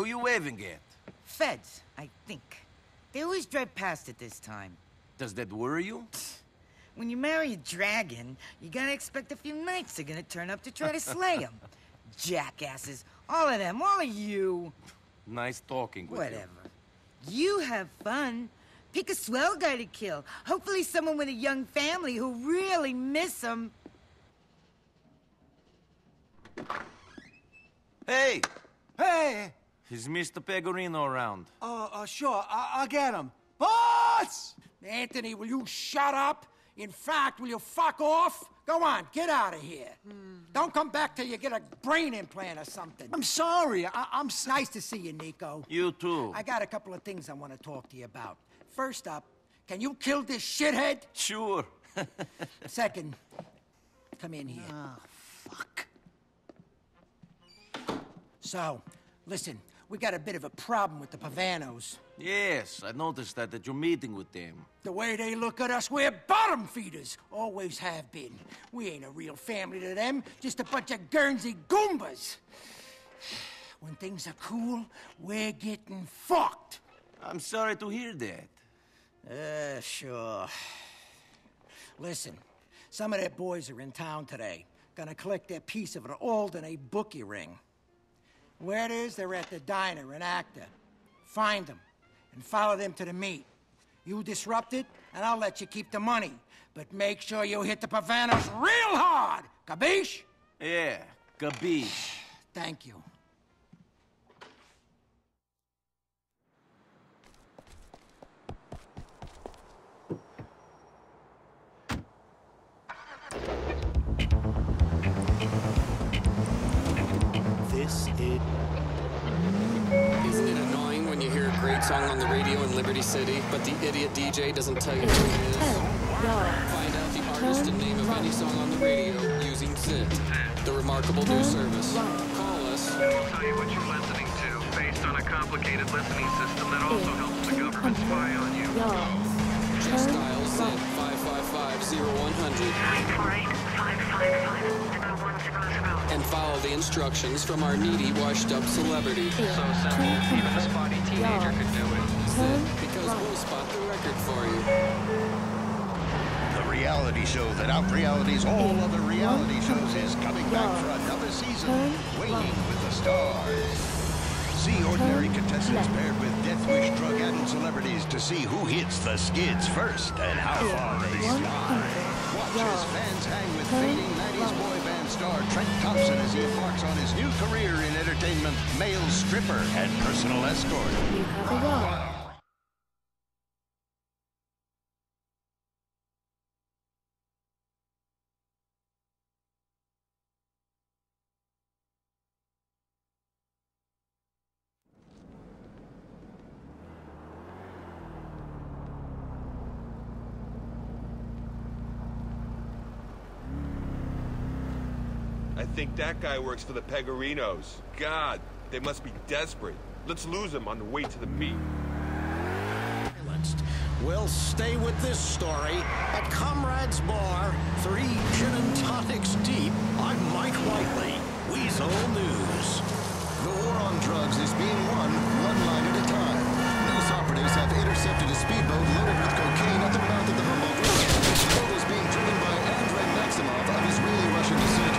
Who you waving at? Feds, I think. They always drive past at this time. Does that worry you? When you marry a dragon, you gotta expect a few knights are gonna turn up to try to slay him. Jackasses. All of them. All of you. Nice talking with you. Whatever. You have fun. Pick a swell guy to kill. Hopefully someone with a young family who really miss him. Hey! Hey! Is Mr. Pegorino around? Sure. I'll get him. Boss! Anthony, will you shut up? In fact, will you fuck off? Go on, get out of here. Don't come back till you get a brain implant or something. I'm sorry. Nice to see you, Nico. You too. I got a couple of things I want to talk to you about. First up, can you kill this shithead? Sure. Second, come in here. Oh, fuck. So, listen, we got a bit of a problem with the Pavanos. Yes, I noticed that at your meeting with them. The way they look at us, we're bottom feeders. Always have been. We ain't a real family to them, just a bunch of Guernsey Goombas. When things are cool, we're getting fucked. I'm sorry to hear that. Sure. Listen, some of their boys are in town today. Gonna collect their piece of an Alderney bookie ring. Where it is, they're at the diner in Actor. Find them. And follow them to the meet. You disrupt it, and I'll let you keep the money. But make sure you hit the Pavanos real hard! Capiche? Yeah, capiche. Thank you. Great song on the radio in Liberty City, but the idiot DJ doesn't tell you who it is. Find out the artist and name of any song on the radio using Zit, the remarkable new service. Call us. We'll tell you what you're listening to based on a complicated listening system that also helps the government spy on you. Just dial Zit 555-0100 and follow the instructions from our needy, washed-up celebrity. So simple, even a spotty teenager could do it. Zit, because we'll spot the record for you. The reality show that out-realities all other reality shows is coming back for another season, Waiting with the Stars. See ordinary contestants paired with Death Wish drug-addled celebrities to see who hits the skids first and how far they fly. Watch as fans hang with fading 90s boy band star Trent Thompson as he embarks on his new career in entertainment, male stripper and personal escort. You have a go. I think that guy works for the Pegorinos. God, they must be desperate. Let's lose him on the way to the meet. We'll stay with this story at Comrade's Bar, 3 gin and tonics deep. I'm Mike Whiteley, Weasel News. The war on drugs is being won one line at a time. News operatives have intercepted a speedboat loaded with cocaine at the mouth of the Humboldt River. The boat is being driven by Andrei Maximov of Israeli-Russian descent.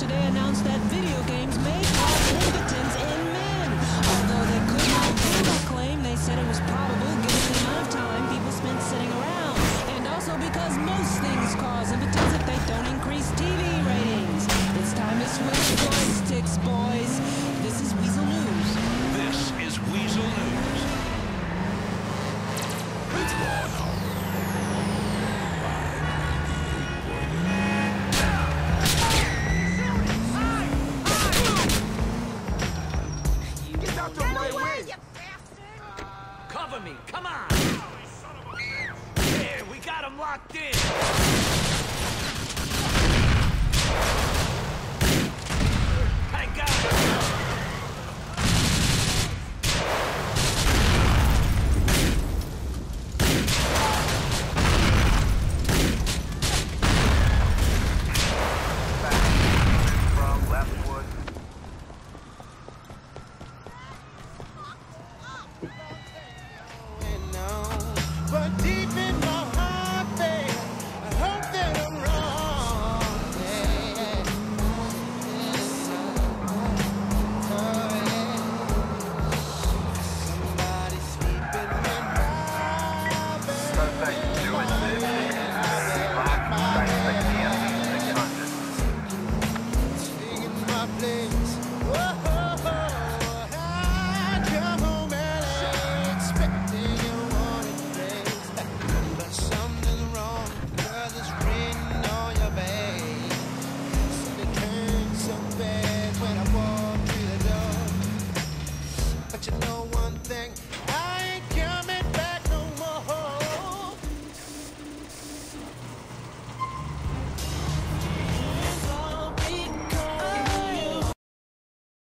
Today announced that video games made all impotence in men. Although they could not prove that claim, they said it was probable given the amount of time people spent sitting around. And also because most things cause impotence if they don't increase TV ratings. It's time to switch joy sticks, boys. This is Weasel News. This is Weasel News. It's on. I got it!